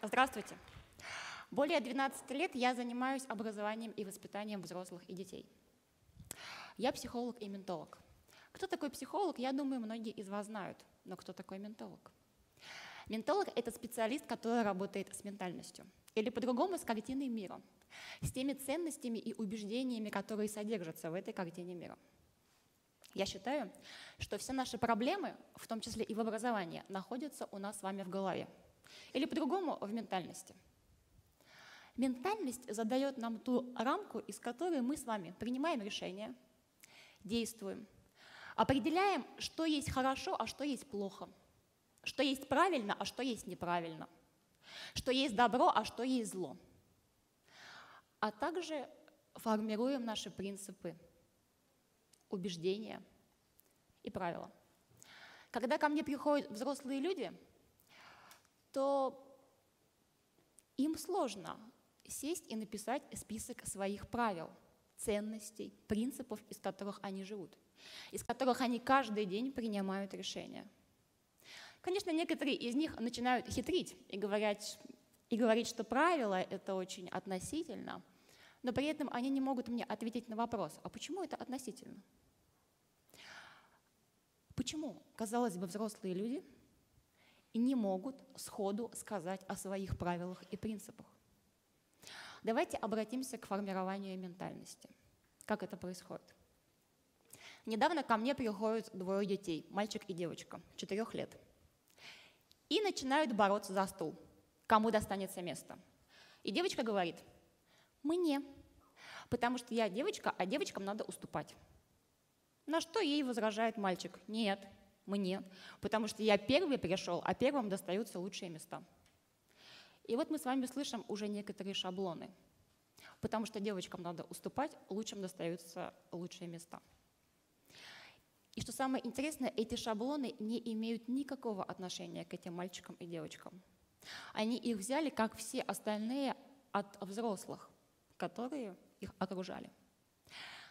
Здравствуйте. Более 12 лет я занимаюсь образованием и воспитанием взрослых и детей. Я психолог и ментолог. Кто такой психолог, я думаю, многие из вас знают. Но кто такой ментолог? Ментолог — это специалист, который работает с ментальностью. Или по-другому, с картиной мира. С теми ценностями и убеждениями, которые содержатся в этой картине мира. Я считаю, что все наши проблемы, в том числе и в образовании, находятся у нас с вами в голове. Или по-другому, в ментальности. Ментальность задает нам ту рамку, из которой мы с вами принимаем решения, действуем, определяем, что есть хорошо, а что есть плохо. Что есть правильно, а что есть неправильно. Что есть добро, а что есть зло. А также формируем наши принципы, убеждения и правила. Когда ко мне приходят взрослые люди, то им сложно сесть и написать список своих правил, ценностей, принципов, из которых они живут, из которых они каждый день принимают решения. Конечно, некоторые из них начинают хитрить и говорить, что правила — это очень относительно, но при этом они не могут мне ответить на вопрос, а почему это относительно? Почему, казалось бы, взрослые люди не могут сходу сказать о своих правилах и принципах? Давайте обратимся к формированию ментальности. Как это происходит? Недавно ко мне приходят двое детей, мальчик и девочка, 4 лет. И начинают бороться за стул, кому достанется место. И девочка говорит: «Мне, потому что я девочка, а девочкам надо уступать». На что ей возражает мальчик: «Нет, мне, потому что я первый пришел, а первым достаются лучшие места». И вот мы с вами слышим уже некоторые шаблоны. Потому что девочкам надо уступать, лучшим достаются лучшие места. И что самое интересное, эти шаблоны не имеют никакого отношения к этим мальчикам и девочкам. Они их взяли, как все остальные, от взрослых, которые их окружали.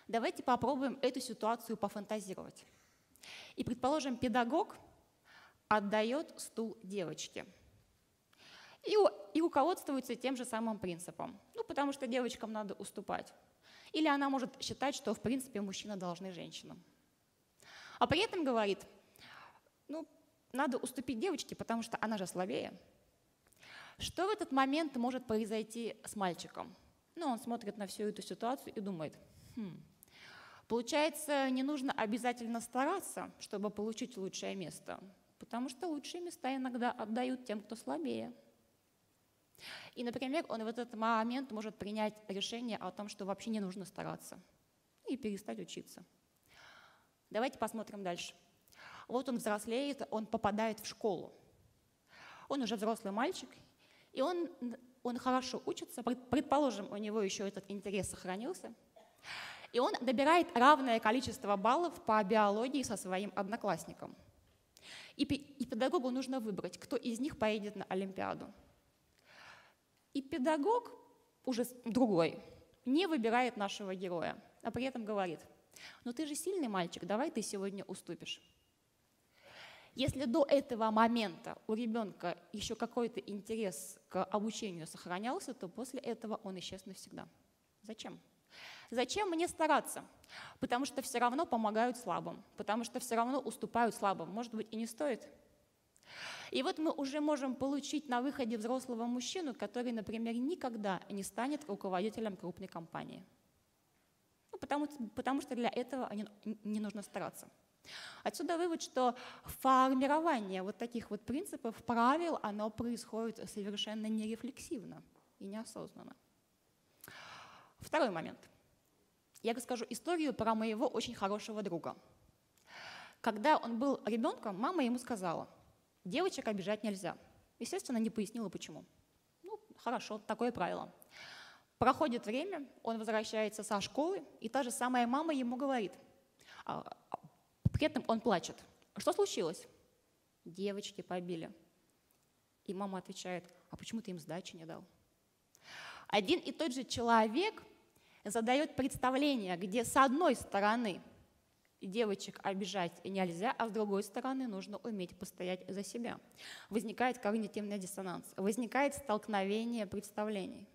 Давайте попробуем эту ситуацию пофантазировать. И, предположим, педагог отдает стул девочке и руководствуется тем же самым принципом. Ну, потому что девочкам надо уступать. Или она может считать, что, в принципе, мужчины должны женщинам. А при этом говорит: ну, надо уступить девочке, потому что она же слабее. Что в этот момент может произойти с мальчиком? Ну, он смотрит на всю эту ситуацию и думает: получается, не нужно обязательно стараться, чтобы получить лучшее место, потому что лучшие места иногда отдают тем, кто слабее. И, например, он в этот момент может принять решение о том, что вообще не нужно стараться и перестать учиться. Давайте посмотрим дальше. Вот он взрослеет, он попадает в школу. Он уже взрослый мальчик, и он хорошо учится. Предположим, у него еще этот интерес сохранился. И он набирает равное количество баллов по биологии со своим одноклассником. И педагогу нужно выбрать, кто из них поедет на Олимпиаду. И педагог, уже другой, не выбирает нашего героя, а при этом говорит: но ты же сильный мальчик, давай ты сегодня уступишь. Если до этого момента у ребенка еще какой-то интерес к обучению сохранялся, то после этого он исчез навсегда. Зачем? Зачем мне стараться? Потому что все равно помогают слабым, потому что все равно уступают слабым. Может быть, и не стоит? И вот мы уже можем получить на выходе взрослого мужчину, который, например, никогда не станет руководителем крупной компании. Потому что для этого не нужно стараться. Отсюда вывод, что формирование вот таких вот принципов, правил, оно происходит совершенно нерефлексивно и неосознанно. Второй момент. Я расскажу историю про моего очень хорошего друга. Когда он был ребенком, мама ему сказала: девочек обижать нельзя. Естественно, не пояснила, почему. Ну, хорошо, такое правило. Проходит время, он возвращается со школы, и та же самая мама ему говорит. При этом он плачет. Что случилось? Девочки побили. И мама отвечает: а почему ты им сдачи не дал? Один и тот же человек задает представление, где с одной стороны девочек обижать нельзя, а с другой стороны нужно уметь постоять за себя. Возникает когнитивный диссонанс, возникает столкновение представлений.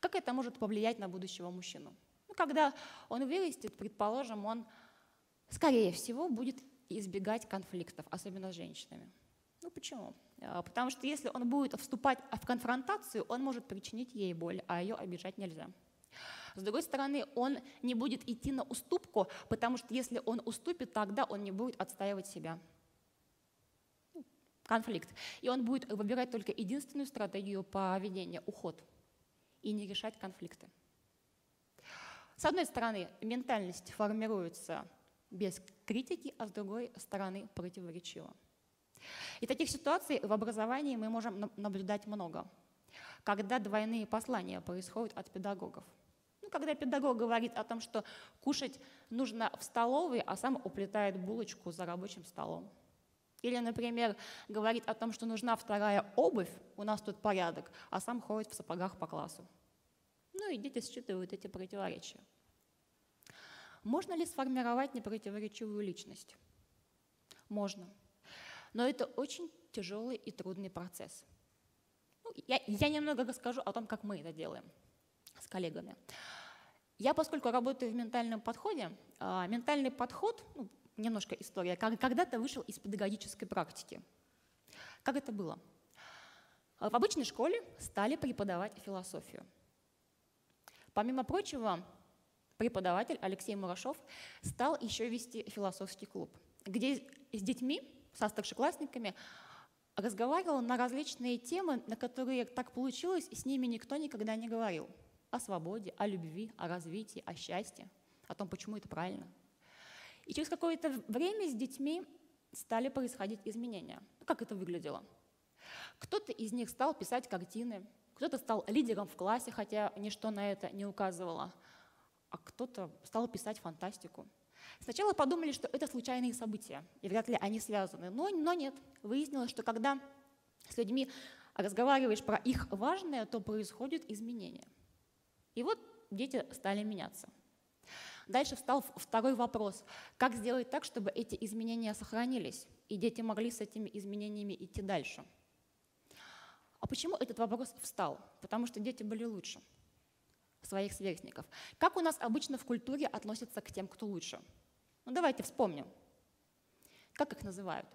Как это может повлиять на будущего мужчину? Ну, когда он вырастет, предположим, он, скорее всего, будет избегать конфликтов, особенно с женщинами. Ну почему? Потому что если он будет вступать в конфронтацию, он может причинить ей боль, а ее обижать нельзя. С другой стороны, он не будет идти на уступку, потому что если он уступит, тогда он не будет отстаивать себя. Конфликт. И он будет выбирать только единственную стратегию поведения – уход. И не решать конфликты. С одной стороны, ментальность формируется без критики, а с другой стороны, противоречиво. И таких ситуаций в образовании мы можем наблюдать много. Когда двойные послания происходят от педагогов. Ну, когда педагог говорит о том, что кушать нужно в столовой, а сам уплетает булочку за рабочим столом. Или, например, говорит о том, что нужна вторая обувь, у нас тут порядок, а сам ходит в сапогах по классу. Ну и дети считывают эти противоречия. Можно ли сформировать непротиворечивую личность? Можно. Но это очень тяжелый и трудный процесс. Ну, я немного расскажу о том, как мы это делаем с коллегами. Я, поскольку работаю в ментальном подходе, ментальный подход, ну, немножко история, когда-то вышел из педагогической практики. Как это было? В обычной школе стали преподавать философию. Помимо прочего, преподаватель Алексей Мурашов стал еще вести философский клуб, где с детьми, со старшеклассниками разговаривал на различные темы, на которые так получилось, и с ними никто никогда не говорил. О свободе, о любви, о развитии, о счастье, о том, почему это правильно. И через какое-то время с детьми стали происходить изменения. Как это выглядело? Кто-то из них стал писать картины, кто-то стал лидером в классе, хотя ничто на это не указывало, а кто-то стал писать фантастику. Сначала подумали, что это случайные события, и вряд ли они связаны. Но нет, выяснилось, что когда с людьми разговариваешь про их важное, то происходят изменения. И вот дети стали меняться. Дальше встал второй вопрос. Как сделать так, чтобы эти изменения сохранились, и дети могли с этими изменениями идти дальше? А почему этот вопрос встал? Потому что дети были лучше своих сверстников. Как у нас обычно в культуре относятся к тем, кто лучше? Ну, давайте вспомним. Как их называют?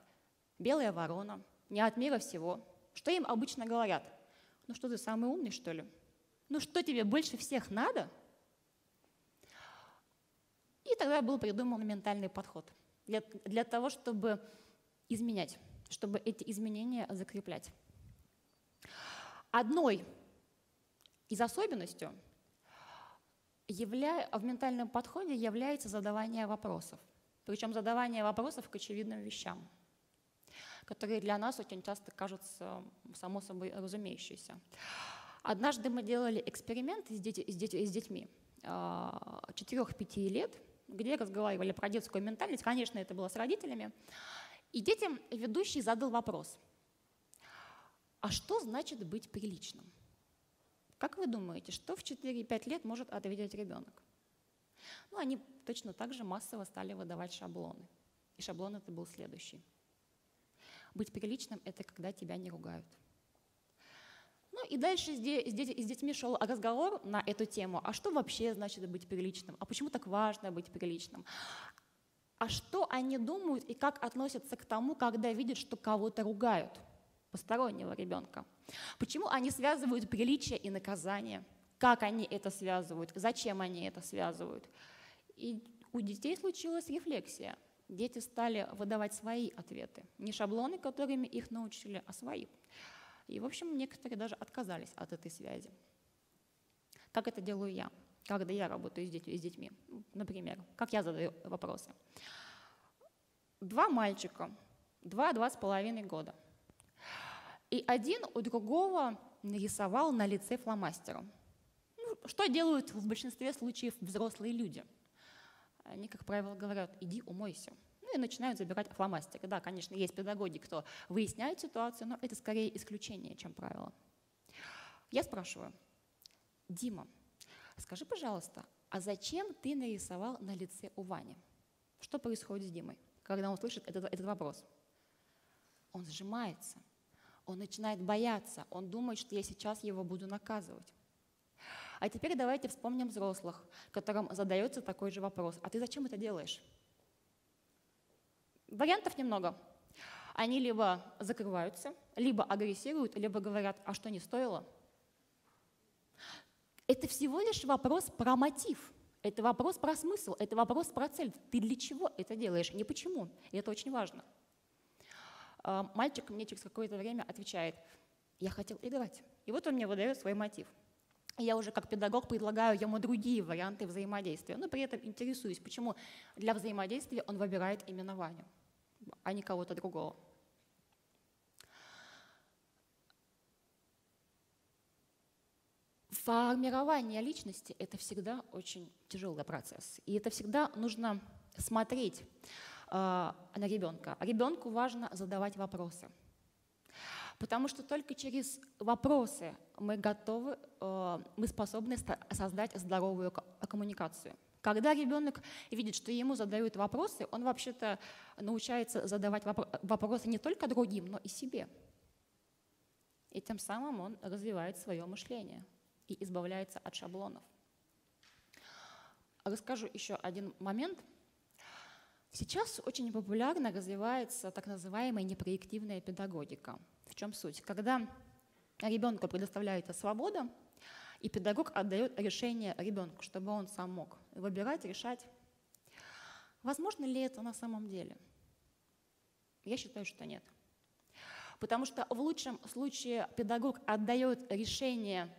Белая ворона, не от мира всего. Что им обычно говорят? Ну что, ты самый умный, что ли? Ну что, тебе больше всех надо? И тогда был придуман ментальный подход для того, чтобы изменять, чтобы эти изменения закреплять. Одной из особенностей в ментальном подходе является задавание вопросов. Причем задавание вопросов к очевидным вещам, которые для нас очень часто кажутся само собой разумеющиеся. Однажды мы делали эксперимент с детьми 4-5 лет, где разговаривали про детскую ментальность. Конечно, это было с родителями. И детям ведущий задал вопрос. А что значит быть приличным? Как вы думаете, что в 4-5 лет может ответить ребенок? Ну, они точно так же массово стали выдавать шаблоны. И шаблон это был следующий. Быть приличным — это когда тебя не ругают. Ну и дальше с детьми шел разговор на эту тему. А что вообще значит быть приличным? А почему так важно быть приличным? А что они думают и как относятся к тому, когда видят, что кого-то ругают? Постороннего ребенка. Почему они связывают приличие и наказание? Как они это связывают? Зачем они это связывают? И у детей случилась рефлексия. Дети стали выдавать свои ответы. Не шаблоны, которыми их научили, а свои. И, в общем, некоторые даже отказались от этой связи. Как это делаю я, когда я работаю с детьми? Например, как я задаю вопросы. 2 мальчика, 2-2,5 года. И один у другого нарисовал на лице фломастером. Ну, что делают в большинстве случаев взрослые люди? Они, как правило, говорят, иди умойся. Ну и начинают забирать фломастер. Да, конечно, есть педагоги, кто выясняет ситуацию, но это скорее исключение, чем правило. Я спрашиваю, Дима, скажи, пожалуйста, а зачем ты нарисовал на лице у Вани? Что происходит с Димой, когда он слышит этот вопрос? Он сжимается, он начинает бояться, он думает, что я сейчас его буду наказывать. А теперь давайте вспомним взрослых, которым задается такой же вопрос. А ты зачем это делаешь? Вариантов немного. Они либо закрываются, либо агрессируют, либо говорят, а что не стоило? Это всего лишь вопрос про мотив, это вопрос про смысл, это вопрос про цель. Ты для чего это делаешь, не почему. И это очень важно. Мальчик мне через какое-то время отвечает, я хотел играть. И вот он мне выдает свой мотив. Я уже как педагог предлагаю ему другие варианты взаимодействия, но при этом интересуюсь, почему для взаимодействия он выбирает именно Ваню, а не кого-то другого. Формирование личности — это всегда очень тяжелый процесс, и это всегда нужно смотреть на ребенка. Ребенку важно задавать вопросы. Потому что только через вопросы мы способны создать здоровую коммуникацию. Когда ребенок видит, что ему задают вопросы, он вообще-то научается задавать вопросы не только другим, но и себе. И тем самым он развивает свое мышление и избавляется от шаблонов. Расскажу еще один момент. Сейчас очень популярно развивается так называемая непроективная педагогика. В чем суть? Когда ребенку предоставляется свобода, и педагог отдает решение ребенку, чтобы он сам мог выбирать, решать. Возможно ли это на самом деле? Я считаю, что нет. Потому что в лучшем случае педагог отдает решение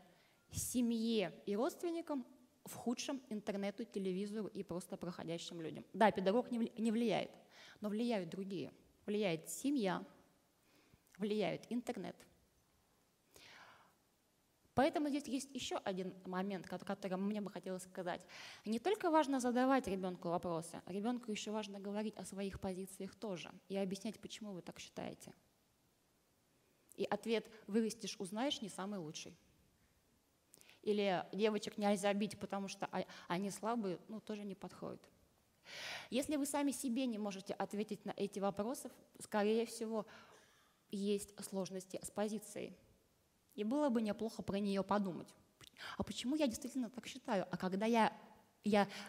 семье и родственникам, в худшем — интернету, телевизору и просто проходящим людям. Да, педагог не влияет, но влияют другие. Влияет семья, влияет интернет. Поэтому здесь есть еще один момент, о котором мне бы хотелось сказать. Не только важно задавать ребенку вопросы, ребенку еще важно говорить о своих позициях тоже и объяснять, почему вы так считаете. И ответ «вырастешь, узнаешь» не самый лучший. Или девочек нельзя бить, потому что они слабые, ну, тоже не подходит. Если вы сами себе не можете ответить на эти вопросы, скорее всего, есть сложности с позицией. И было бы неплохо про нее подумать. А почему я действительно так считаю? А когда я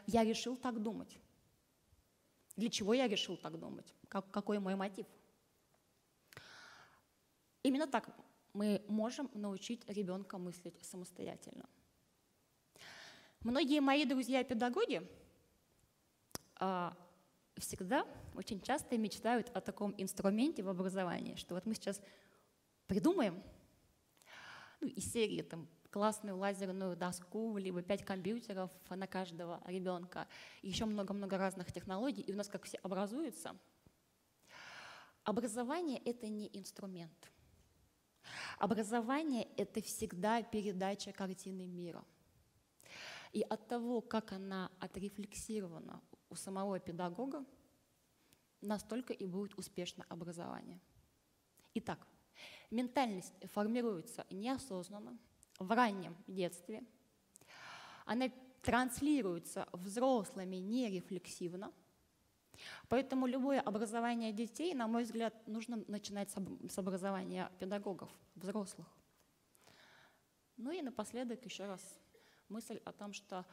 решил так думать? Для чего я решил так думать? Какой мой мотив? Именно так мы можем научить ребенка мыслить самостоятельно. Многие мои друзья-педагоги всегда, очень часто мечтают о таком инструменте в образовании, что вот мы сейчас придумаем, ну, из серии там, классную лазерную доску, либо 5 компьютеров на каждого ребенка, еще много-много разных технологий, и у нас как все образуется. Образование — это не инструмент. Образование — это всегда передача картины мира. И от того, как она отрефлексирована у самого педагога, настолько и будет успешно образование. Итак, ментальность формируется неосознанно, в раннем детстве. Она транслируется взрослыми нерефлексивно. Поэтому любое образование детей, на мой взгляд, нужно начинать с образования педагогов, взрослых. Ну и напоследок еще раз мысль о том, что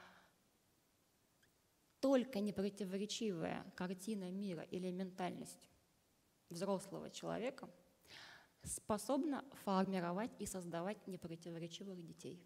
только непротиворечивая картина мира или ментальность взрослого человека способна формировать и создавать непротиворечивых детей.